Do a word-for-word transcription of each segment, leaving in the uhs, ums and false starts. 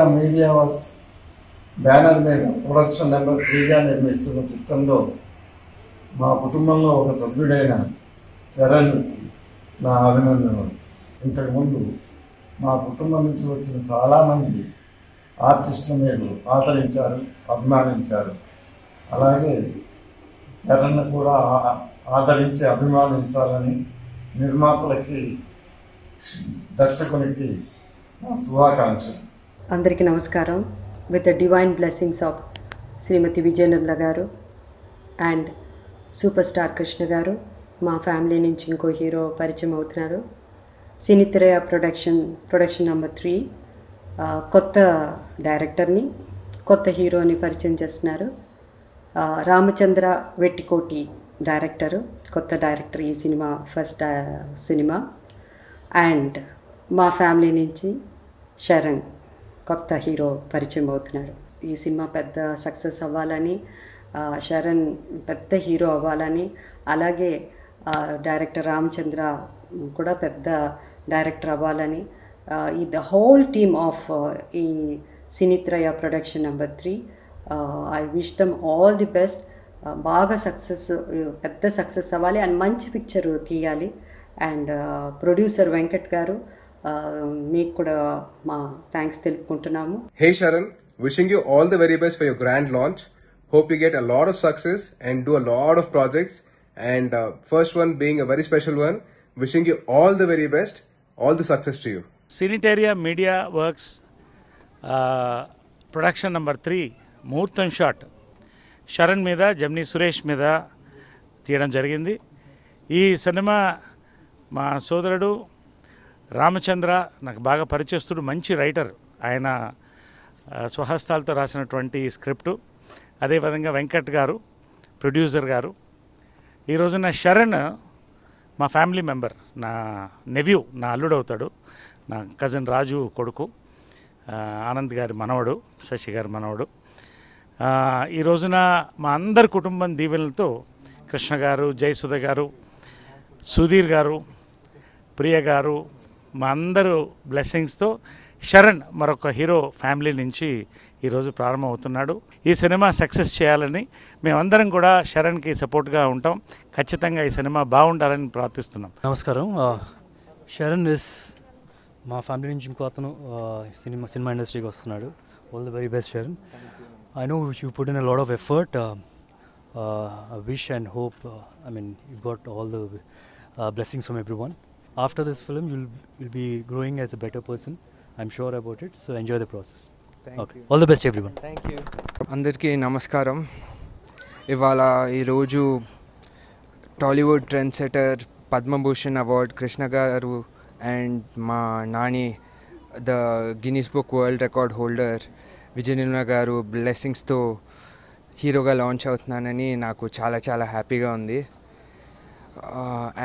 Sanitaria Media Works banner made production number Vijaya Nirmala Garu, మా కుటుంబంలో ఒక సభ్యుడైన చరణ్ నా అభినందనలు. ఇంతకుముందు మా కుటుంబం నుంచి వచ్చిన చాలామంది ఆర్టిస్టుల మీద ఆదరించారు, అభిమానించారు. అలాగే చరణ్ కూడా ఆదరించి అభిమానించాలని నిర్మాతలకి దర్శకునికి నా శుభాకాంక్షలు. అందరికీ నమస్కారం. With the divine blessings of Shrimati Vijaya Nirmala garu and superstar Krishna గారు, మా ఫ్యామిలీ నుంచి ఇంకో హీరో పరిచయం అవుతున్నారు. Sinitraya production production number three కొత్త డైరెక్టర్ని, కొత్త హీరోని పరిచయం చేస్తున్నారు. రామచంద్ర వెట్టికోటి డైరెక్టరు, కొత్త డైరెక్టర్. ఈ సినిమా ఫస్ట్ సినిమా. అండ్ మా ఫ్యామిలీ నుంచి శరణ్ కొత్త హీరో పరిచయం అవుతున్నారు. ఈ సినిమా పెద్ద సక్సెస్ అవ్వాలని, శరణ్ పెద్ద హీరో అవ్వాలని, అలాగే డైరెక్టర్ రామచంద్ర కూడా పెద్ద డైరెక్టర్ అవ్వాలని, ఈ ద హోల్ టీమ్ ఆఫ్ ఈ సినిత్రయ production number three I wish them all the best. బాగా సక్సెస్, పెద్ద సక్సెస్ అవ్వాలి అండ్ మంచి పిక్చర్ తీయాలి. అండ్ ప్రొడ్యూసర్ వెంకట్ గారు, మీకు కూడా మా థ్యాంక్స్ తెలుపుకుంటున్నాము. Hey Sharan, wishing you all the very best for your grand launch. Hope you get a lot of success and do a lot of projects, and uh, first one being a very special one. Wishing you all the very best, all the success to you. Sanitaria Media Works uh, production number three, Moorthan Shot. Charan Medha, Jamni Suresh Medha, Theodan Jargindi. Ee cinema ma sodaradu Ramachandra naku baga parichestudu, manchi writer. Ayana swahasthalto rasinatuvanti script. అదేవిధంగా వెంకట్ గారు producer గారు. ఈరోజు నా శరణ్ మా family member, నా nephew, నా అల్లుడు అవుతాడు, నా కజిన్ రాజు కొడుకు, ఆనంద్ గారి మనవడు, శశి గారి మనవడు. ఈ రోజున మా అందరి కుటుంబం దీవెనలతో కృష్ణ గారు, జయసుధ గారు, సుధీర్ గారు, ప్రియ గారు, మా అందరూ బ్లెస్సింగ్స్తో శరణ్ మరొక హీరో ఫ్యామిలీ నుంచి ఈరోజు ప్రారంభమవుతున్నాడు. ఈ సినిమా సక్సెస్ చేయాలని మేమందరం కూడా శరణ్కి సపోర్ట్గా ఉంటాం. ఖచ్చితంగా ఈ సినిమా బాగుండాలని ప్రార్థిస్తున్నాం. నమస్కారం. శరణ్ ఇస్ మా ఫ్యామిలీ నుంచి ఇంకో అతను సినిమా సినిమా ఇండస్ట్రీకి వస్తున్నాడు. All the very best Sharan. I know you put in a lot of effort. I wish and hope, I mean you got all the blessings from everyone. After this film, you'll will be growing as a better person. I'm sure about it. So enjoy the process. Thank okay. you. All the best, everyone. Thank you. Andarki namaskaram. Ivala ee roju Tollywood trendsetter Padma Bhushan award Krishna Garu and ma nani, the Guinness Book World Record holder Vijaya Nirmala Garu blessings tho hero ga launch avutunanani naku chala chala happy ga undi.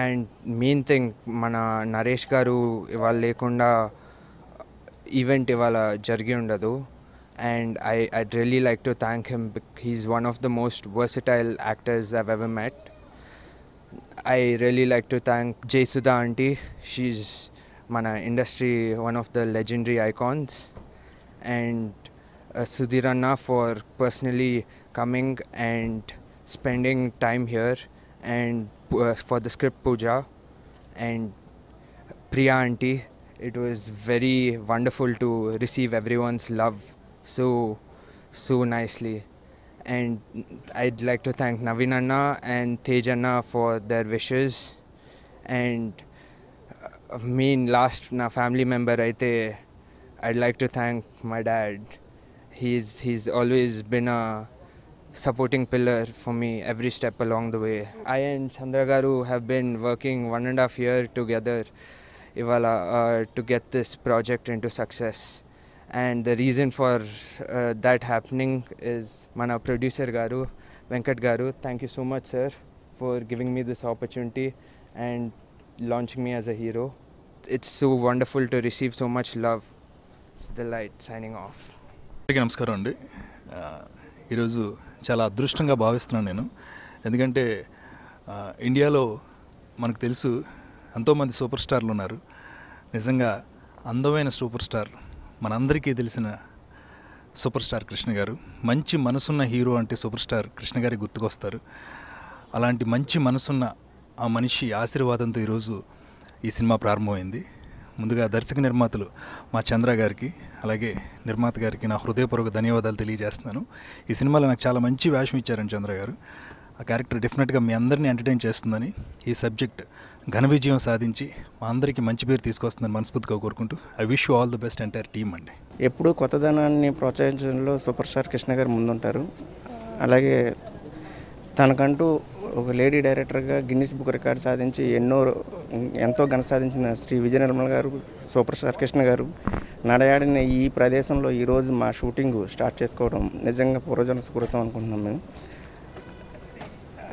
And main thing, మన నరేష్ గారు ఇవాళ లేకుండా event ఇవాళ జరిగి ఉండదు. And I I really like to thank him. He's one of the most versatile actors I've ever met. I really like to thank Jayasudha aunty. She's మన industry one of the legendary icons. And సుధిరన్న for personally coming and spending time here. And uh, for the script puja and Priya auntie, it was very wonderful to receive everyone's love so so nicely. And I'd like to thank Navinanna and Tejanna for their wishes. And uh, main last na family member aithe, I'd like to thank my dad. He's he's always been a supporting pillar for me every step along the way. I and Chandragaru have been working one and a half year together ivala uh, to get this project into success. And the reason for uh, that happening is mana producer Garu, Venkat Garu. Thank you so much, sir, for giving me this opportunity and launching me as a hero. It's so wonderful to receive so much love. It's the light signing off. Namaskaram andi. ఈరోజు చాలా అదృష్టంగా భావిస్తున్నాను నేను. ఎందుకంటే ఇండియాలో మనకు తెలుసు ఎంతోమంది సూపర్ స్టార్లు ఉన్నారు. నిజంగా అందమైన సూపర్ స్టార్ మనందరికీ తెలిసిన సూపర్స్టార్ కృష్ణ గారు మంచి మనసున్న హీరో అంటే సూపర్స్టార్ కృష్ణ గారి గుర్తుకొస్తారు. అలాంటి మంచి మనసున్న ఆ మనిషి ఆశీర్వాదంతో ఈరోజు ఈ సినిమా ప్రారంభమైంది. ముందుగా దర్శక నిర్మాతలు మా చంద్ర గారికి అలాగే నిర్మాత గారికి నా హృదయపూర్వక ధన్యవాదాలు తెలియజేస్తున్నాను. ఈ సినిమాలో నాకు చాలా మంచి వేషం ఇచ్చారని చంద్ర గారు. ఆ క్యారెక్టర్ డెఫినెట్గా మీ అందరినీ ఎంటర్టైన్ చేస్తుందని, ఈ సబ్జెక్ట్ ఘన విజయం సాధించి మా అందరికీ మంచి పేరు తీసుకొస్తుందని మనస్ఫూర్తిగా కోరుకుంటూ I wish you all the best entire team అండి. ఎప్పుడూ కొత్తదనాన్ని ప్రోత్సహించడంలో సూపర్ స్టార్ కృష్ణ గారు ముందుంటారు. అలాగే తనకంటూ ఒక లేడీ డైరెక్టర్గా గిన్నిస్ బుక్ రికార్డ్ సాధించి ఎన్నో ఎంతో ఘన సాధించిన శ్రీ విజయ నిర్మల గారు, సూపర్ స్టార్ కృష్ణ గారు నడయాడిన ఈ ప్రదేశంలో ఈరోజు మా షూటింగ్ స్టార్ట్ చేసుకోవడం నిజంగా పూర్వజన స్ఫూర్తం అనుకుంటున్నాం మేము.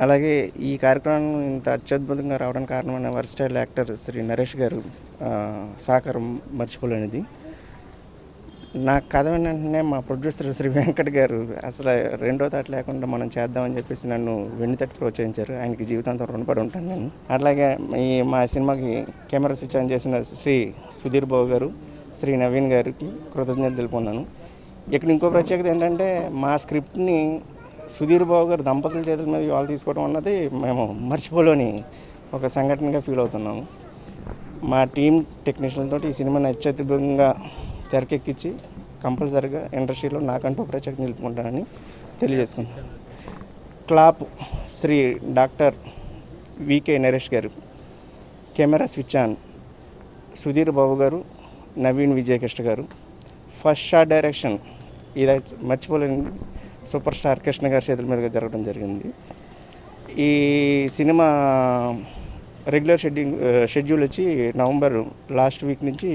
అలాగే ఈ కార్యక్రమం ఇంత అత్యద్భుతంగా రావడానికి కారణమైన వర్స్టైల్ యాక్టర్ శ్రీ నరేష్ గారు సహకారం మర్చిపోలేనిది. నా కథ వెంటనే మా ప్రొడ్యూసర్ శ్రీ వెంకట్ గారు అసలు రెండో తాట లేకుండా మనం చేద్దామని చెప్పేసి నన్ను వెండి తట్టి ప్రోత్సహించారు. ఆయనకి జీవితాంతం రుణపడి ఉంటాను నేను. అట్లాగే ఈ మా సినిమాకి కెమెరా సిచ్చాన్ చేసిన శ్రీ సుధీర్ బాబు గారు, శ్రీ నవీన్ గారికి కృతజ్ఞతలు తెలుపుకున్నాను. ఇక్కడ ఇంకో ప్రత్యేకత ఏంటంటే మా స్క్రిప్ట్ని సుధీర్ బాబు గారు దంపతుల చేతుల మీద వాళ్ళు తీసుకోవడం అన్నది మేము మర్చిపోలేని ఒక సంఘటనగా ఫీల్ అవుతున్నాము. మా టీం టెక్నీషియన్లతో ఈ సినిమాని అత్యద్భుతంగా తెరకెక్కించి కంపల్సరీగా ఇండస్ట్రీలో నాకంటూ ప్రత్యేకత నిలుపుకుంటానని తెలియజేసుకుంటాను. Clap Shri doctor VK Naresh garu, camera switch on Sudheer Babu garu, Naveen Vijayakrishna గారు, ఫస్ట్ షాట్ డైరెక్షన్ ఇది మర్చిపోలేని సూపర్ స్టార్ కృష్ణ గారి చేతుల మీదుగా జరగడం జరిగింది. ఈ సినిమా రెగ్యులర్ షెడ్యూల్ షెడ్యూల్ వచ్చి నవంబర్ లాస్ట్ వీక్ నుంచి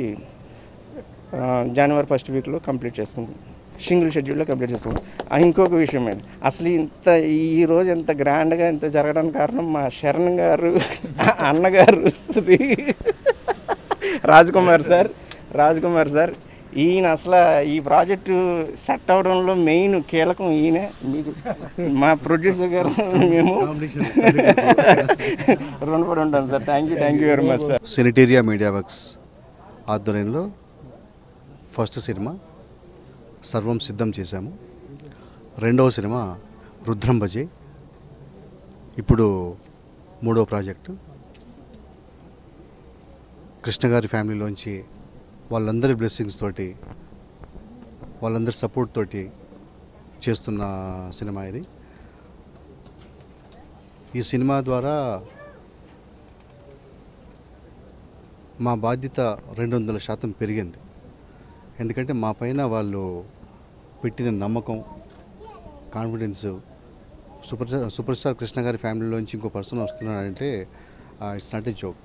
జనవరి ఫస్ట్ వీక్లో కంప్లీట్ చేసుకుంటాం, సింగిల్ షెడ్యూల్లో కంప్లీట్ చేసుకుంటాం. ఇంకొక విషయం అండి, అసలు ఇంత ఈరోజు ఎంత గ్రాండ్గా ఇంత జరగడానికి కారణం మా శరణ్ గారు అన్నగారు శ్రీ రాజ్కుమార్ సార్ రాజ్కుమార్ సార్ ఈయన అసలు ఈ ప్రాజెక్టు సెట్ అవడంలో మెయిన్ కీలకం ఈయనే. మీకు మా ప్రొడ్యూసర్ గారు మేము రుణపడి ఉంటాం sir. Thank you thank you very much sir. సినిటేరియా media works ఆధ్వర్యంలో ఫస్ట్ సినిమా సర్వం సిద్ధం చేశాము. రెండవ సినిమా రుద్రం భజే, ఇప్పుడు మూడవ ప్రాజెక్టు. కృష్ణగారి ఫ్యామిలీలోంచి వాళ్ళందరి బ్లెస్సింగ్స్ తోటి వాళ్ళందరి సపోర్ట్ తోటి చేస్తున్న సినిమా ఇది. ఈ సినిమా ద్వారా మా బాధ్యత రెండు వందల శాతం పెరిగింది. ఎందుకంటే మా పైన వాళ్ళు పెట్టిన నమ్మకం, confidence. Super super star Krishna గారి ఫ్యామిలీలోంచి ఇంకో పర్సన్ వస్తున్నాడంటే ఇట్స్ నాట్ ఏ జోక్.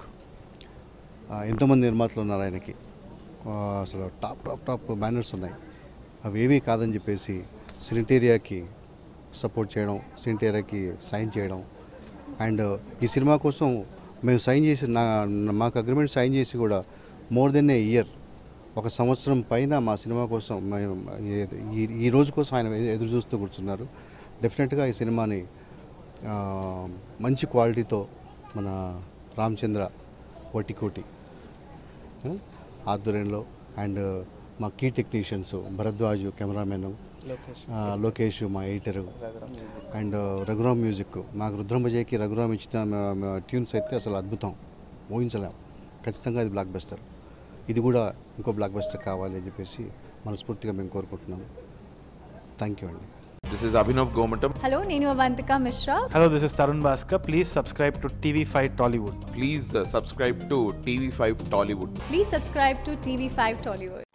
ఎంతోమంది నిర్మాతలు ఉన్నారు ఆయనకి, అసలు టాప్ టాప్ టాప్ బ్యానర్స్ ఉన్నాయి. అవి ఏమీ కాదని చెప్పేసి సినిటేరియాకి సపోర్ట్ చేయడం, సినిటేరియాకి సైన్ చేయడం. అండ్ ఈ సినిమా కోసం మేము సైన్ చేసి నా మాకు అగ్రిమెంట్ సైన్ చేసి కూడా మోర్ దెన్ ఏ ఇయర్, ఒక సంవత్సరం పైన మా సినిమా కోసం మేము ఈ రోజు కోసం ఆయన ఎదురు చూస్తూ కూర్చున్నారు. డెఫినెట్గా ఈ సినిమాని మంచి క్వాలిటీతో మన రామచంద్ర వెటికోటి ఆధ్వర్యంలో అండ్ మా key technicians Bharadwaj cameraman, Lokesh మా ఎడిటరు, అండ్ రఘురామ్ మ్యూజిక్. మాకు రుద్రం భజయ్కి రఘురామ్ ఇచ్చిన ట్యూన్స్ అయితే అసలు అద్భుతం, ఊహించలేము. ఖచ్చితంగా ఇది బ్లాక్ బస్టర్, ఇది కూడా ఇంకో బ్లాక్ బస్టర్ కావాలి అని చెప్పేసి మనస్ఫూర్తిగా మేము కోరుకుంటున్నాము. థ్యాంక్ యూ అండి. This is Abhinav Gomatam. Hello, నేను Avantika Mishra. Hello, this is Tarun Baskar. Please subscribe to T V five Tollywood. Please uh, subscribe to T V five Tollywood. Please subscribe to T V five Tollywood.